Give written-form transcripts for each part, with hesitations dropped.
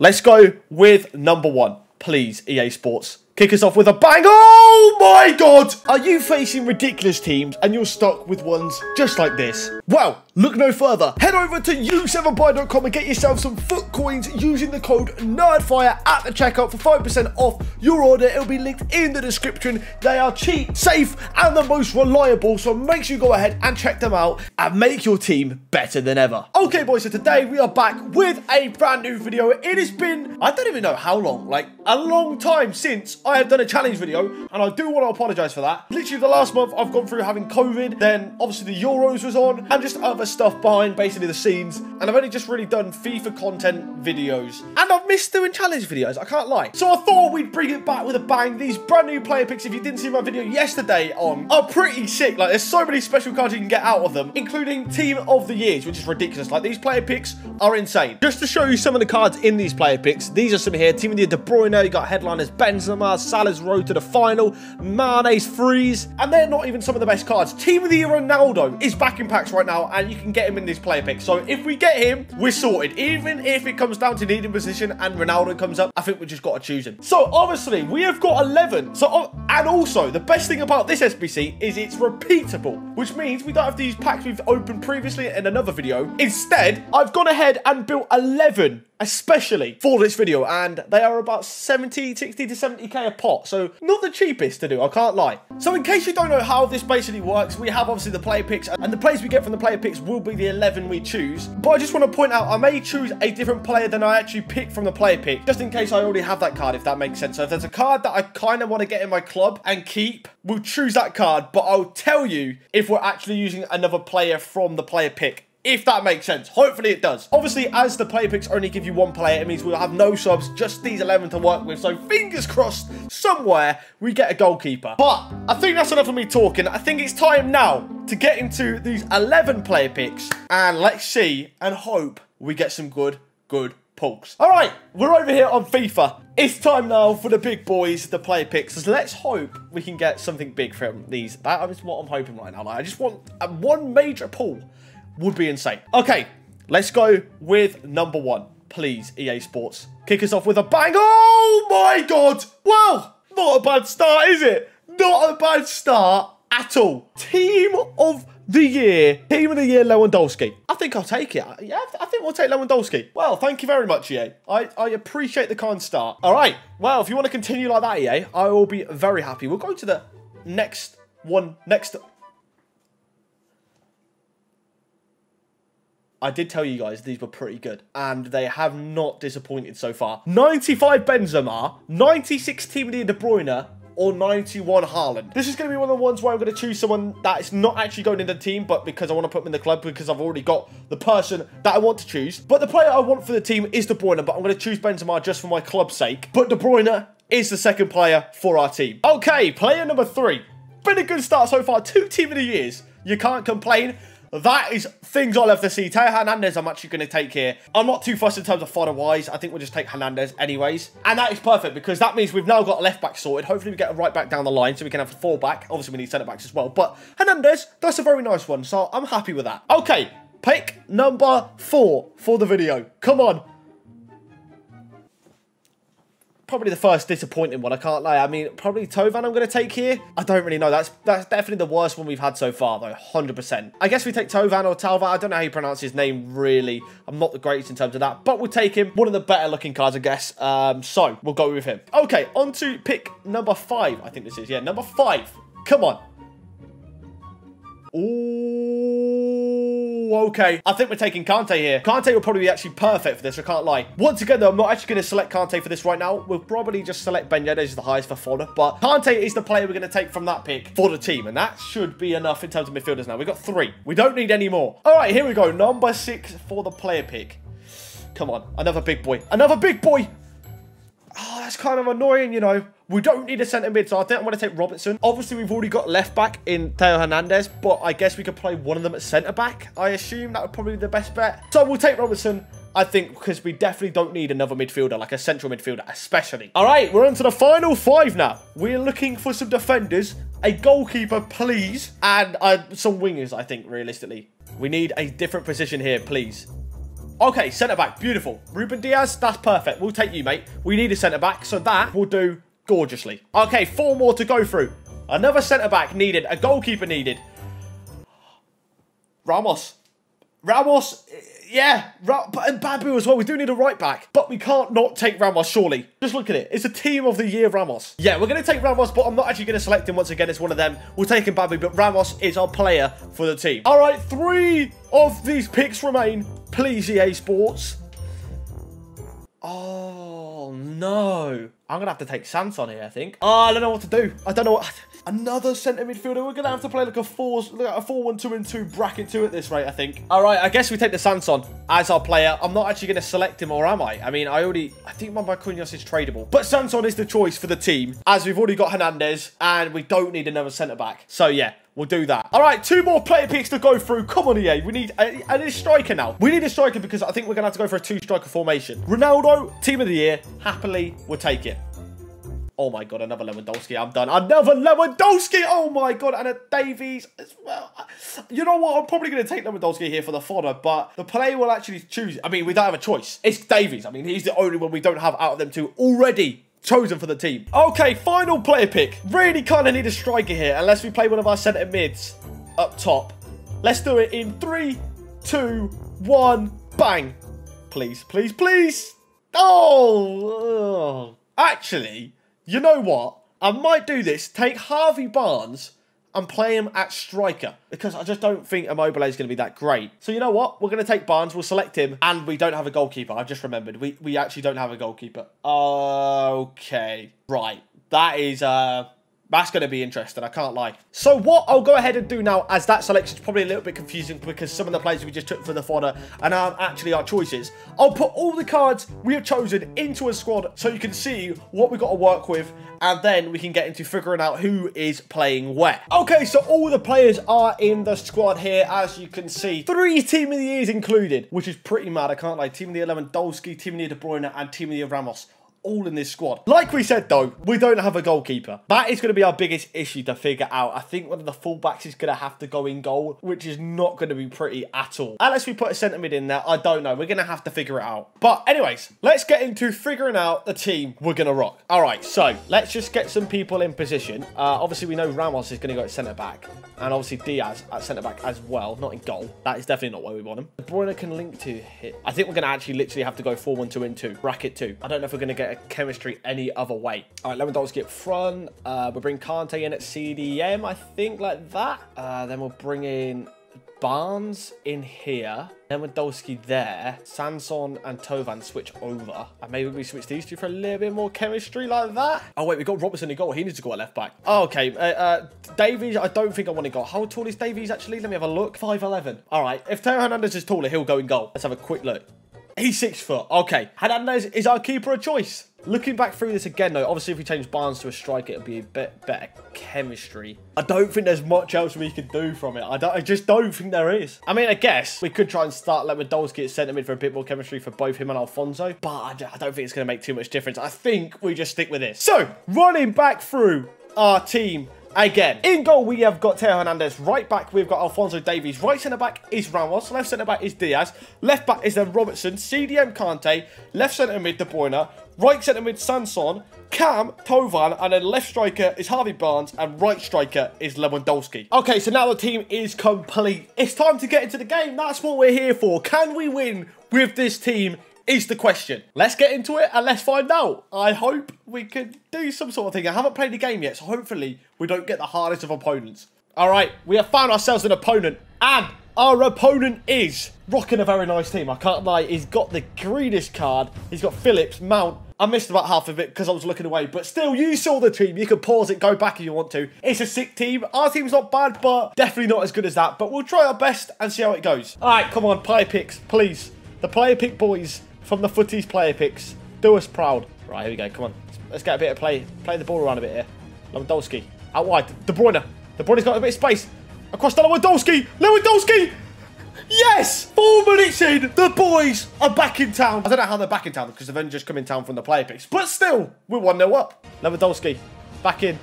Let's go with number one, please, EA Sports. Kick us off with a bang. Oh my god! Are you facing ridiculous teams and you're stuck with ones just like this? Well, look no further. Head over to U7BUY.com and get yourself some foot coins using the code NERDFIRE at the checkout for 5% off your order. It'll be linked in the description. They are cheap, safe, and the most reliable, so make sure you go ahead and check them out and make your team better than ever. Okay, boys, so today we are back with a brand new video. It has been, I don't even know how long, like a long time since I have done a challenge video, and I do want to apologise for that. Literally the last month I've gone through having COVID, then obviously the Euros was on, and just other stuff behind basically the scenes, and I've only just really done FIFA content videos, and I've missed doing challenge videos, I can't lie. So I thought we'd bring it back with a bang. These brand new player picks, if you didn't see my video yesterday on, are pretty sick. Like, there's so many special cards you can get out of them, including Team of the Years, which is ridiculous. Like, these player picks are insane. Just to show you some of the cards in these player picks, these are some here. Team of the Year, De Bruyne, you got headliners Benzema, Salah's road to the final, Mane's freeze, and they're not even some of the best cards. Team of the Year Ronaldo is back in packs right now, and you can get him in these player picks. So if we get him, we're sorted. Even if it comes down to needing position and Ronaldo comes up, I think we just got to choose him. So obviously we have got 11. So, and also the best thing about this SBC is it's repeatable, which means we don't have to use packs we've opened previously in another video. Instead, I've gone ahead and built 11 especially for this video, and they are about 60 to 70k a pot, so not the cheapest to do, I can't lie. So in case you don't know how this basically works, we have obviously the player picks, and the players we get from the player picks will be the 11 we choose, but I just want to point out I may choose a different player than I actually pick from the player pick, just in case I already have that card, if that makes sense. So if there's a card that I kind of want to get in my club and keep, we'll choose that card, but I'll tell you if we're actually using another player from the player pick, if that makes sense. Hopefully it does. Obviously, as the player picks only give you one player, it means we'll have no subs, just these 11 to work with. So fingers crossed, somewhere we get a goalkeeper. But I think that's enough of me talking. I think it's time now to get into these 11 player picks, and let's see and hope we get some good pulls. All right, we're over here on FIFA. It's time now for the big boys, the player picks. So let's hope we can get something big from these. That is what I'm hoping right now. Like, I just want one major pull. Would be insane. Okay, let's go with number one, please, EA Sports. Kick us off with a bang. Oh my god! Well, not a bad start, is it? Not a bad start at all. Team of the year, Lewandowski. I think I'll take it. Yeah, I think we'll take Lewandowski. Well, thank you very much, EA. I appreciate the kind start. All right, well, if you want to continue like that, EA, I will be very happy. We'll go to the next one, I did tell you guys these were pretty good, and they have not disappointed so far. 95 Benzema, 96 Team of the Year De Bruyne, or 91 Haaland. This is going to be one of the ones where I'm going to choose someone that is not actually going in the team, but because I want to put them in the club, because I've already got the person that I want to choose. But the player I want for the team is De Bruyne, but I'm going to choose Benzema just for my club's sake. But De Bruyne is the second player for our team. Okay, player number three. Been a good start so far. 2 Team of the Years. You can't complain. That is things I'll have to see. Théo Hernández I'm actually going to take here. I'm not too fussed in terms of fodder-wise. I think we'll just take Hernández anyways. And that is perfect, because that means we've now got a left-back sorted. Hopefully we get a right-back down the line so we can have a full-back. Obviously, we need centre-backs as well. But Hernández, that's a very nice one, so I'm happy with that. Okay, pick number 4 for the video. Come on. Probably the first disappointing one, I can't lie. I mean, probably Tovan I'm going to take here. I don't really know. That's definitely the worst one we've had so far, though, 100%. I guess we take Tovan or Talva. I don't know how you pronounce his name, really. I'm not the greatest in terms of that, but we'll take him. One of the better-looking cards, I guess. So we'll go with him. Okay, on to pick number 5, I think this is. Yeah, number 5. Come on. Ooh, okay. I think we're taking Kante here. Kante will probably be actually perfect for this, I can't lie. Once again, though, I'm not actually going to select Kante for this right now. We'll probably just select Ben Yedder as the highest for fodder, but Kante is the player we're going to take from that pick for the team, and that should be enough in terms of midfielders now. We've got 3. We don't need any more. All right, here we go. Number 6 for the player pick. Come on, another big boy. Another big boy. Oh, that's kind of annoying, you know. We don't need a centre mid, so I think I'm going to take Robertson. Obviously, we've already got left back in Théo Hernández, but I guess we could play one of them at centre back. I assume that would probably be the best bet. So we'll take Robertson, I think, because we definitely don't need another midfielder, like a central midfielder especially. All right, we're on to the final 5 now. We're looking for some defenders, a goalkeeper, please, and some wingers, I think, realistically. We need a different position here, please. Okay, centre-back, beautiful. Ruben Diaz, that's perfect. We'll take you, mate. We need a centre-back, so that will do gorgeously. Okay, 4 more to go through. Another centre-back needed, a goalkeeper needed. Ramos, yeah, and Babu as well. We do need a right-back, but we can't not take Ramos, surely. Just look at it. It's a team of the year, Ramos. Yeah, we're going to take Ramos, but I'm not actually going to select him once again. It's one of them. We'll take him, Babu, but Ramos is our player for the team. All right, 3 of these picks remain. Please, EA Sports. Oh, no. I'm going to have to take Sanson here, I think. Oh, I don't know what to do. I don't know what... Another centre midfielder. We're going to have to play like a 4-1-2-2 bracket 2 at this rate, I think. All right, I guess we take the Sanson as our player. I'm not actually going to select him, or am I? I mean, I think my Cunhas is tradable. But Sanson is the choice for the team, as we've already got Hernandez, and we don't need another centre-back. So, yeah. We'll do that. All right, 2 more player picks to go through. Come on, EA. We need a striker now. We need a striker because I think we're going to have to go for a 2-striker formation. Ronaldo, team of the year. Happily, we'll take it. Oh, my God. Another Lewandowski. I'm done. Another Lewandowski. Oh, my God. And a Davies as well. You know what? I'm probably going to take Lewandowski here for the fodder, but the player will actually choose. I mean, we don't have a choice. It's Davies. I mean, he's the only one we don't have out of them two already chosen for the team. Okay, final player pick. Really kind of need a striker here, unless we play one of our centre mids up top. Let's do it in 3, 2, 1, bang. Please, please, please. Oh, actually, you know what? I might do this. Take Harvey Barnes and play him at striker, because I just don't think Immobile is going to be that great. So you know what? We're going to take Barnes. We'll select him. And we don't have a goalkeeper. I've just remembered. We actually don't have a goalkeeper. Okay. Right. That is... That's going to be interesting, I can't lie. So what I'll go ahead and do now, as that selection's probably a little bit confusing because some of the players we just took for the fodder and aren't actually our choices, I'll put all the cards we have chosen into a squad so you can see what we've got to work with, and then we can get into figuring out who is playing where. Okay, so all the players are in the squad here, as you can see. 3 Team of the Years included, which is pretty mad, I can't lie. Team of the Year Lewandowski, Team of the Year De Bruyne, and Team of the Year Ramos. All in this squad. Like we said, though, we don't have a goalkeeper. That is going to be our biggest issue to figure out. I think one of the fullbacks is going to have to go in goal, which is not going to be pretty at all. Unless we put a centre mid in there, I don't know. We're going to have to figure it out. But anyways, let's get into figuring out the team we're going to rock. All right, so let's just get some people in position. Obviously, we know Ramos is going to go at centre-back, and obviously Diaz at centre-back as well, not in goal. That is definitely not where we want him. De Bruyne can link to hit. I think we're going to actually literally have to go 4-1-2-2, bracket 2. I don't know if we're going to get a chemistry any other way. All right, Lewandowski up front. We'll bring Kante in at CDM, I think, like that. Then we'll bring in Barnes in here. Lewandowski there. Sanson and Tovan switch over. And maybe we switch these two for a little bit more chemistry like that. Oh, wait, we got Robertson in goal. He needs to go at left back. Oh, okay. Davies, I don't think I want to go. How tall is Davies, actually? Let me have a look. 5'11". All right. If Théo Hernández is taller, he'll go in goal. Let's have a quick look. He's 6 foot. Okay. Hernandez is our keeper of choice. Looking back through this again, though, obviously if we change Barnes to a striker, it'll be a bit better chemistry. I don't think there's much else we can do from it. I just don't think there is. I mean, I guess we could try and start Lewandowski at centre mid for a bit more chemistry for both him and Alfonso, but I don't think it's going to make too much difference. I think we just stick with this. So, running back through our team again. In goal, we have got Théo Hernández. Right back, we've got Alfonso Davies. Right centre-back is Ramos. Left centre-back is Diaz. Left back is then Robertson. CDM Kante. Left centre-mid De Bruyne. Right centre-mid Sanson. Cam, Tovan, and then left striker is Harvey Barnes, and right striker is Lewandowski. Okay, so now the team is complete. It's time to get into the game. That's what we're here for. Can we win with this team is the question. Let's get into it and let's find out. I hope we can do some sort of thing. I haven't played the game yet, so hopefully we don't get the hardest of opponents. All right, we have found ourselves an opponent, and our opponent is rocking a very nice team. I can't lie, he's got the greenest card. He's got Phillips, Mount. I missed about half of it because I was looking away, but still, you saw the team. You can pause it, go back if you want to. It's a sick team. Our team's not bad, but definitely not as good as that, but we'll try our best and see how it goes. All right, come on, player picks, please. The player pick boys from the Footies player picks. Do us proud. Right, here we go, come on. Let's get a bit of play. Play the ball around a bit here. Lewandowski. Out wide. De Bruyne. De Bruyne's got a bit of space. Across to Lewandowski. Lewandowski! Yes! 4 minutes in. The boys are back in town. I don't know how they're back in town because they've only just come in town from the player picks. But still, we're 1-0 up. Lewandowski. Back in.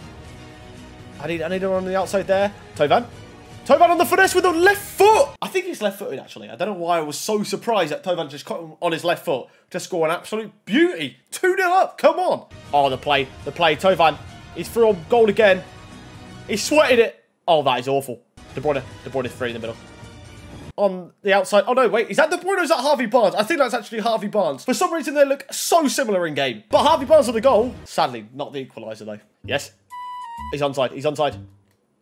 I need her on the outside there. Tovan. Tovan on the finesse with the left foot. I think he's left-footed, actually. I don't know why I was so surprised that Tovan just caught him on his left foot to score an absolute beauty. 2-0 up. Come on. Oh, the play. Tovan. He's through on goal again. He's sweated it. Oh, that is awful. De Bruyne free in the middle. On the outside. Oh, no, wait. Is that De Bruyne or is that Harvey Barnes? I think that's actually Harvey Barnes. For some reason, they look so similar in game. But Harvey Barnes on the goal. Sadly, not the equaliser, though. Yes. He's onside. He's onside.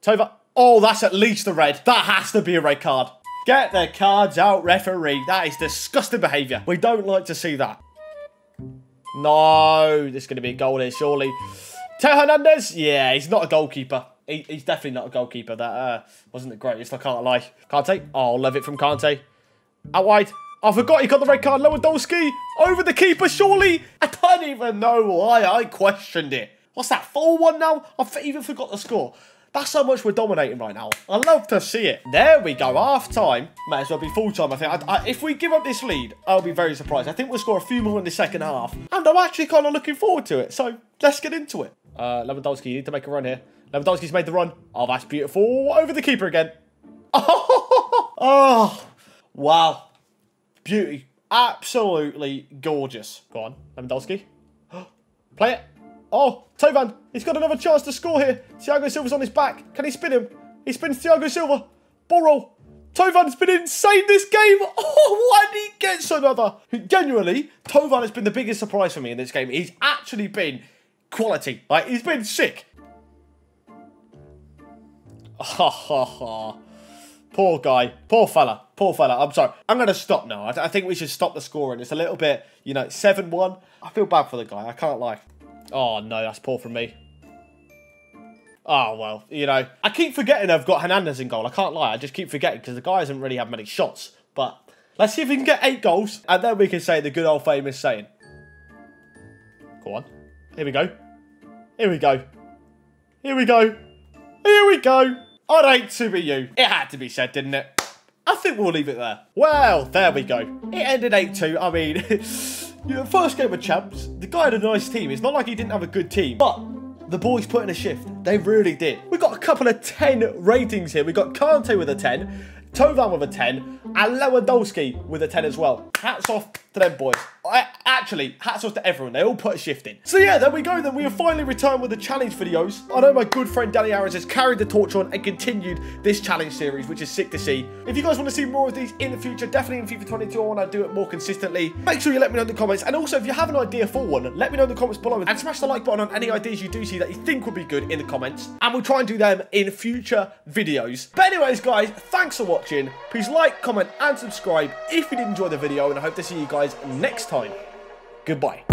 Tovan. Oh, that's at least a red. That has to be a red card. Get the cards out, referee. That is disgusting behaviour. We don't like to see that. No. This is going to be a goal here, surely. Théo Hernández. Yeah, he's not a goalkeeper. He's definitely not a goalkeeper. That wasn't the greatest, I can't lie. Kante. Oh, love it from Kante. Out wide. I forgot he got the red card. Lewandowski over the keeper, surely. I don't even know why I questioned it. What's that, 4-1 now? I've even forgot the score. That's how much we're dominating right now. I love to see it. There we go. Half time. Might as well be full time, I think. If we give up this lead, I'll be very surprised. I think we'll score a few more in the second half. And I'm actually kind of looking forward to it. So let's get into it. Lewandowski, you need to make a run here. Lewandowski's made the run. Oh, that's beautiful. Over the keeper again. Oh, wow. Beauty. Absolutely gorgeous. Go on, Lewandowski. Play it. Oh, Tovan. He's got another chance to score here. Thiago Silva's on his back. Can he spin him? He spins Thiago Silva. Ball roll. Tovan's been insane this game. Oh, why did he get another? Genuinely, Tovan has been the biggest surprise for me in this game. He's actually been quality. Like, he's been sick. Poor guy. Poor fella. Poor fella. I'm sorry. I'm going to stop now. I think we should stop the scoring. It's a little bit, you know, 7-1. I feel bad for the guy. I can't lie. Oh, no, that's poor from me. Oh, well, you know. I keep forgetting I've got Hernandez in goal. I can't lie. I just keep forgetting because the guy hasn't really had many shots. But let's see if we can get 8 goals. And then we can say the good old famous saying. Go on. Here we go. Here we go. Here we go. Here we go. I'd hate to be you. It had to be said, didn't it? I think we'll leave it there. Well, there we go. It ended 8-2. I mean... You know, first game of champs, the guy had a nice team. It's not like he didn't have a good team, but the boys put in a shift. They really did. We got a couple of 10 ratings here. We got Kante with a 10, Tovan with a 10, and Lewandowski with a 10 as well. Hats off to them boys. Actually, hats off to everyone. They all put a shift in. So yeah, there we go then. We have finally returned with the challenge videos. I know my good friend Danny Aarons has carried the torch on and continued this challenge series, which is sick to see. If you guys want to see more of these in the future, definitely in FIFA 22, I want to do it more consistently. Make sure you let me know in the comments. And also, if you have an idea for one, let me know in the comments below. And smash the like button on any ideas you do see that you think would be good in the comments. And we'll try and do them in future videos. But anyways, guys, thanks for watching. Please like, comment, and subscribe if you did enjoy the video. And I hope to see you guys next time. Goodbye.